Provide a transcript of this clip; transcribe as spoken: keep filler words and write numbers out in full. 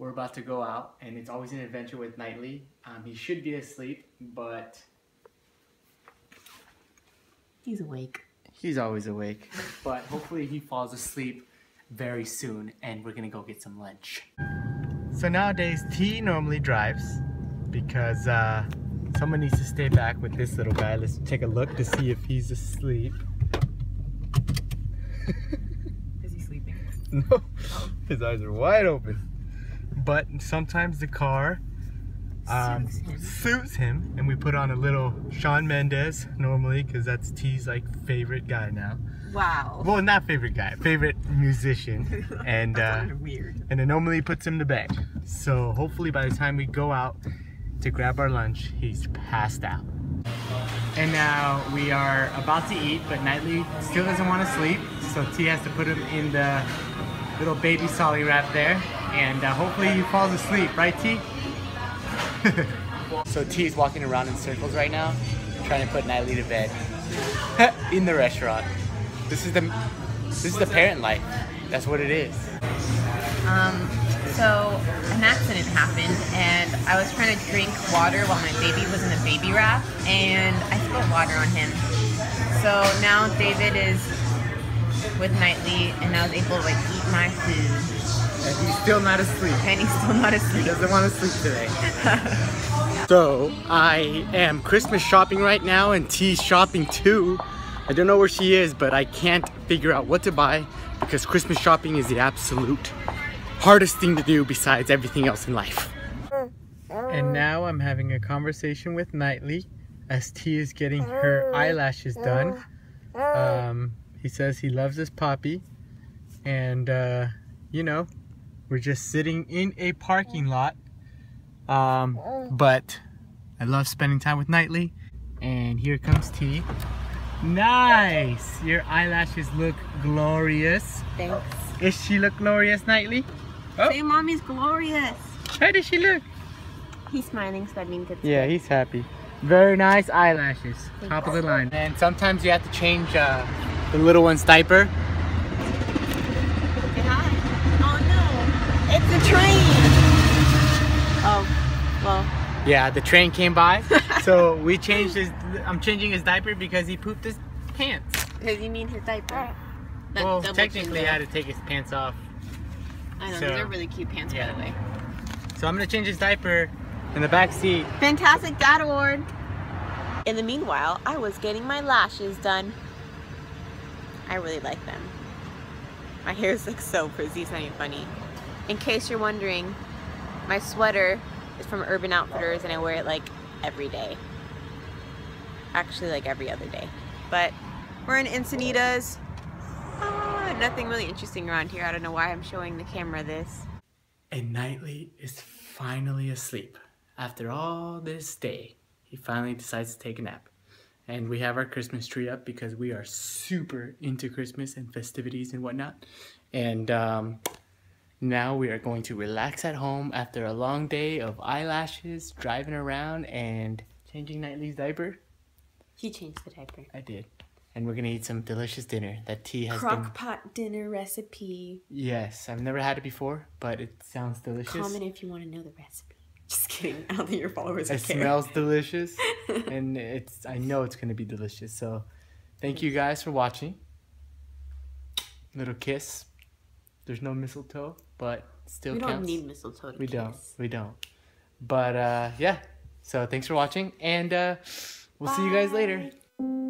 We're about to go out, and it's always an adventure with Knightley. Um, he should be asleep, but... he's awake. He's always awake. But hopefully he falls asleep very soon, and we're gonna go get some lunch. So nowadays, Tea normally drives because uh, someone needs to stay back with this little guy. Let's take a look to see if he's asleep. Is he sleeping? No, his eyes are wide open. But sometimes the car um, suits, him. suits him, and we put on a little Shawn Mendes normally because that's T's like favorite guy now. Wow. Well, not favorite guy, favorite musician, and uh, weird. And it normally puts him to bed. So hopefully by the time we go out to grab our lunch, he's passed out. And now we are about to eat, but Knightley still doesn't want to sleep, so T has to put him in the little baby Solly wrap there. And uh, hopefully he falls asleep, right, T? So T's walking around in circles right now, trying to put Knightley to bed in the restaurant. This is the this is the parent life. That's what it is. Um, so an accident happened, and I was trying to drink water while my baby was in a baby wrap, and I spilled water on him. So now David is with Knightley, and I was able to like eat my food. And he's still not asleep. And he's still not asleep. He doesn't want to sleep today. So, I am Christmas shopping right now, and T's shopping too. I don't know where she is, but I can't figure out what to buy because Christmas shopping is the absolute hardest thing to do besides everything else in life. And now I'm having a conversation with Knightley as T is getting her eyelashes done. Um, he says he loves his puppy, and uh, you know, we're just sitting in a parking lot, um, but I love spending time with Knightley. And here comes Tea. Nice! Your eyelashes look glorious. Thanks. Does she look glorious, Knightley? Oh. Say mommy's glorious. How does she look? He's smiling, so that means it's good. Yeah, he's happy. Very nice eyelashes. Thanks. Top of the line. And sometimes you have to change uh, the little one's diaper. The train! Oh, well. Yeah, the train came by, so we changed his, I'm changing his diaper because he pooped his pants. Because you mean his diaper. That well, technically I had to take his pants off. I know, so, they're really cute pants, yeah. By the way. So I'm going to change his diaper in the back seat. Fantastic Dad Award! In the meanwhile, I was getting my lashes done. I really like them. My hair is like so frizzy, it's not even funny. In case you're wondering, my sweater is from Urban Outfitters and I wear it like every day. Actually, like every other day. But we're in Encinitas. Ah, nothing really interesting around here. I don't know why I'm showing the camera this. And Knightley is finally asleep. After all this day, he finally decides to take a nap. And we have our Christmas tree up because we are super into Christmas and festivities and whatnot. And, um... now we are going to relax at home after a long day of eyelashes, driving around, and changing Knightley's diaper. He changed the diaper. I did. And we're going to eat some delicious dinner that Tea has been... Crock-Pot dinner recipe. Yes. I've never had it before, but it sounds delicious. Comment if you want to know the recipe. Just kidding. I don't think your followers care. It smells delicious, and it's. I know it's going to be delicious. So thank you guys for watching. Little kiss. There's no mistletoe, but still we counts. We don't need mistletoe to We kiss. don't. We don't. But, uh, yeah. So, thanks for watching, and uh, we'll Bye. see you guys later.